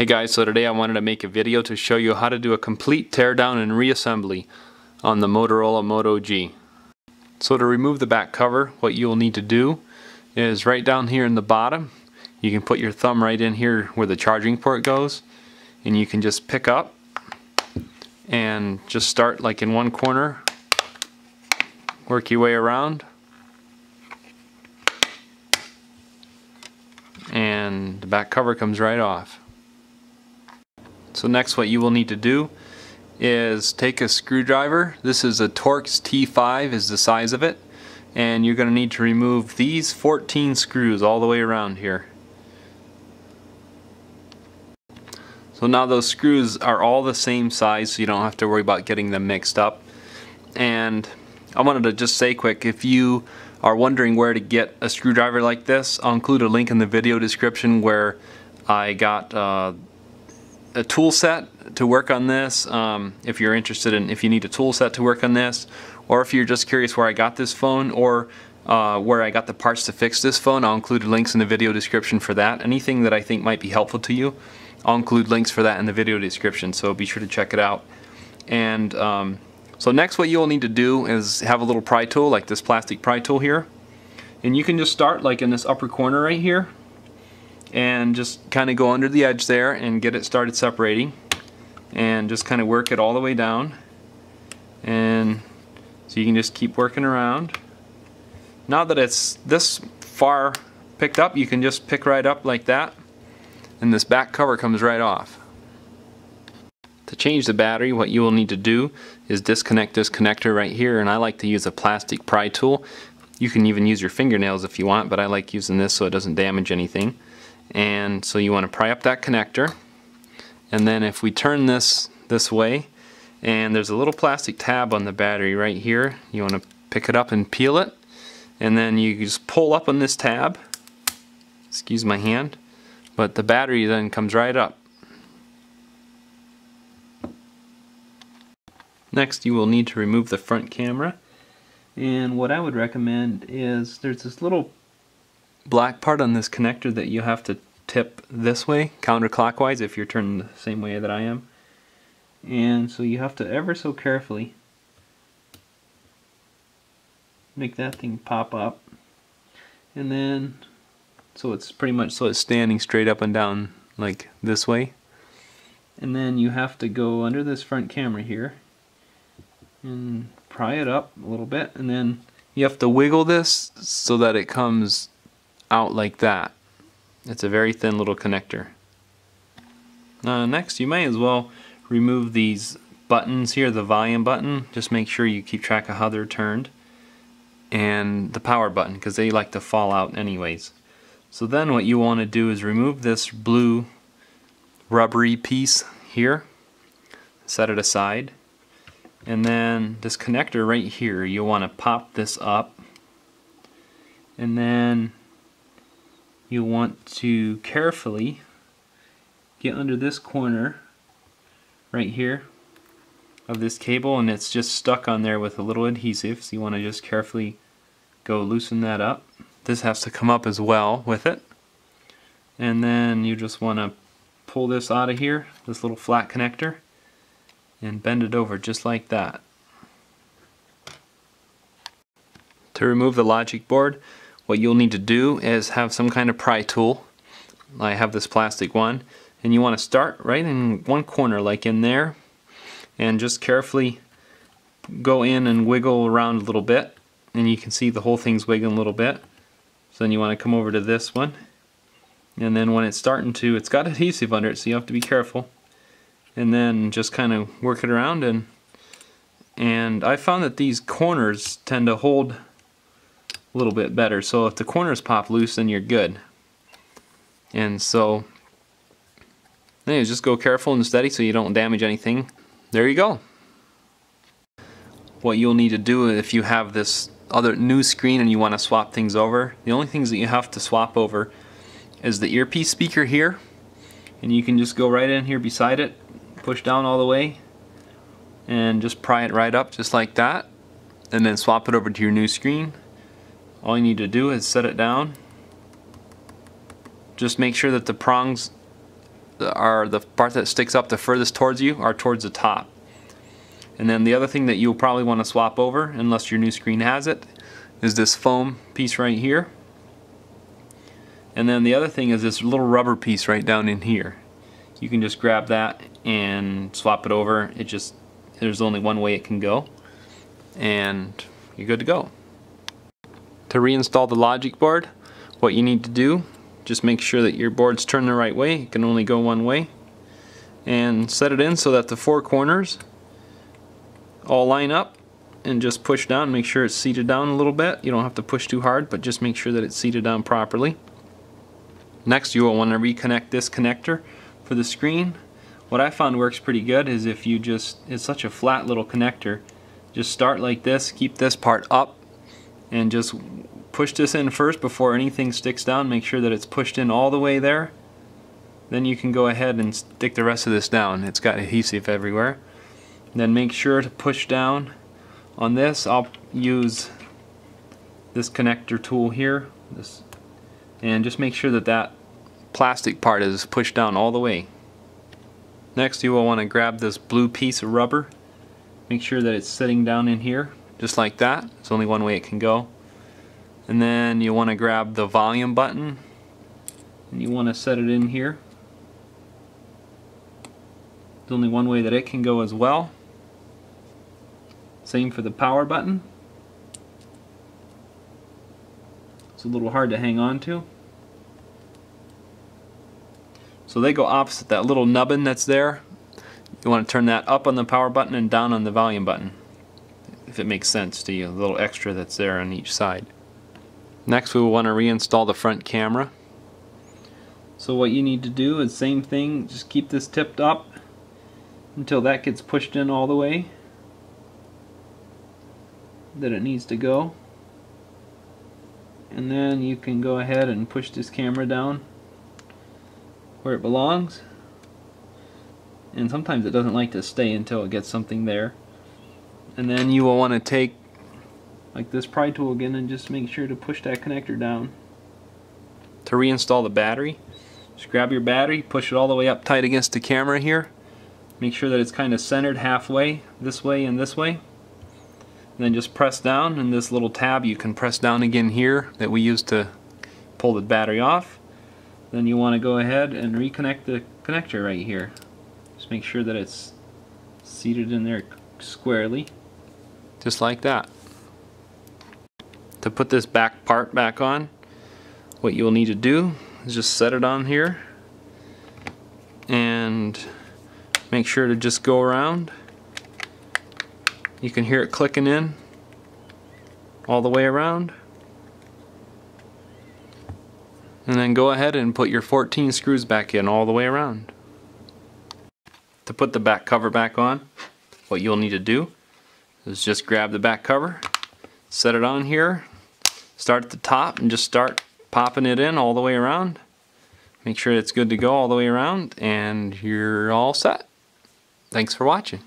Hey guys, so today I wanted to make a video to show you how to do a complete teardown and reassembly on the Motorola Moto G. So to remove the back cover, what you'll need to do is right down here in the bottom, you can put your thumb right in here where the charging port goes, and you can just pick up and just start like in one corner, work your way around, and the back cover comes right off. So next what you will need to do is take a screwdriver. This is a Torx T5 is the size of it, and you're going to need to remove these 14 screws all the way around here. So now those screws are all the same size, so you don't have to worry about getting them mixed up. And I wanted to just say quick, if you are wondering where to get a screwdriver like this, I'll include a link in the video description where I got a tool set to work on this. If you're interested in, if you need a tool set to work on this, or if you're just curious where I got this phone, or where I got the parts to fix this phone, I'll include links in the video description for that. Anything that I think might be helpful to you, I'll include links for that in the video description, so be sure to check it out. And so next what you'll need to do is have a little pry tool, like this plastic pry tool here, and you can just start like in this upper corner right here and just kind of go under the edge there and get it started separating, and just kind of work it all the way down. And so you can just keep working around. Now that it's this far picked up, you can just pick right up like that, and this back cover comes right off. To change the battery, what you will need to do is disconnect this connector right here, and I like to use a plastic pry tool. You can even use your fingernails if you want, but I like using this so it doesn't damage anything. And so you want to pry up that connector, and then if we turn this way, and there's a little plastic tab on the battery right here, you want to pick it up and peel it, and then you just pull up on this tab, excuse my hand, but the battery then comes right up. Next you will need to remove the front camera, and what I would recommend is there's this little black part on this connector that you have to tip this way, counterclockwise, if you're turned the same way that I am. And so you have to ever so carefully make that thing pop up, and then so it's pretty much so it's standing straight up and down like this way. And then you have to go under this front camera here and pry it up a little bit, and then you have to wiggle this so that it comes out like that. It's a very thin little connector. Next you may as well remove these buttons here, the volume button, just make sure you keep track of how they're turned, and the power button, because they like to fall out anyways. So then what you want to do is remove this blue rubbery piece here, set it aside, and then this connector right here, you want to pop this up, and then you want to carefully get under this corner right here of this cable, and it's just stuck on there with a little adhesive, so you want to just carefully go loosen that up. This has to come up as well with it, and then you just want to pull this out of here, this little flat connector, and bend it over just like that. To remove the logic board, what you'll need to do is have some kind of pry tool. I have this plastic one, and you want to start right in one corner like in there, and just carefully go in and wiggle around a little bit, and you can see the whole thing's wiggling a little bit. So then you want to come over to this one, and then when it's starting to, it's got adhesive under it, so you have to be careful, and then just kind of work it around. And I found that these corners tend to hold a little bit better, so if the corners pop loose then you're good. And so anyways, just go careful and steady so you don't damage anything. There you go. What you'll need to do if you have this other new screen and you want to swap things over, the only things that you have to swap over is the earpiece speaker here, and you can just go right in here beside it, push down all the way, and just pry it right up just like that, and then swap it over to your new screen. All you need to do is set it down. Just make sure that the prongs the part that sticks up the furthest towards you are towards the top. And then the other thing that you'll probably want to swap over, unless your new screen has it, is this foam piece right here. And then the other thing is this little rubber piece right down in here. You can just grab that and swap it over. It just, there's only one way it can go, and you're good to go. To reinstall the logic board, what you need to do, just make sure that your board's turned the right way. It can only go one way, and set it in so that the four corners all line up, and just push down. Make sure it's seated down a little bit. You don't have to push too hard, but just make sure that it's seated down properly. Next, you will want to reconnect this connector for the screen. What I found works pretty good is if you just, it's such a flat little connector, just start like this, keep this part up, and just push this in first before anything sticks down. Make sure that it's pushed in all the way there. Then you can go ahead and stick the rest of this down. It's got adhesive everywhere. Then make sure to push down on this. I'll use this connector tool here, and just make sure that that plastic part is pushed down all the way. Next, you will want to grab this blue piece of rubber. Make sure that it's sitting down in here, just like that. It's only one way it can go. And then you want to grab the volume button, and you want to set it in here. There's only one way that it can go as well. Same for the power button. It's a little hard to hang on to. So they go opposite, that little nubbin that's there. You want to turn that up on the power button and down on the volume button, if it makes sense to you, a little extra that's there on each side. Next, we will want to reinstall the front camera. So what you need to do is same thing, just keep this tipped up until that gets pushed in all the way that it needs to go. And then you can go ahead and push this camera down where it belongs. And sometimes it doesn't like to stay until it gets something there. And then you will want to take like this pry tool again and just make sure to push that connector down. To reinstall the battery, just grab your battery, push it all the way up tight against the camera here. Make sure that it's kind of centered halfway, this way and this way. And then just press down, and this little tab you can press down again here that we used to pull the battery off. Then you want to go ahead and reconnect the connector right here. Just make sure that it's seated in there squarely, just like that. To put this back part back on, what you'll need to do is just set it on here and make sure to just go around. You can hear it clicking in all the way around. And then go ahead and put your 14 screws back in all the way around. To put the back cover back on, what you'll need to do is just grab the back cover, set it on here, start at the top and just start popping it in all the way around. Make sure it's good to go all the way around, and you're all set. Thanks for watching.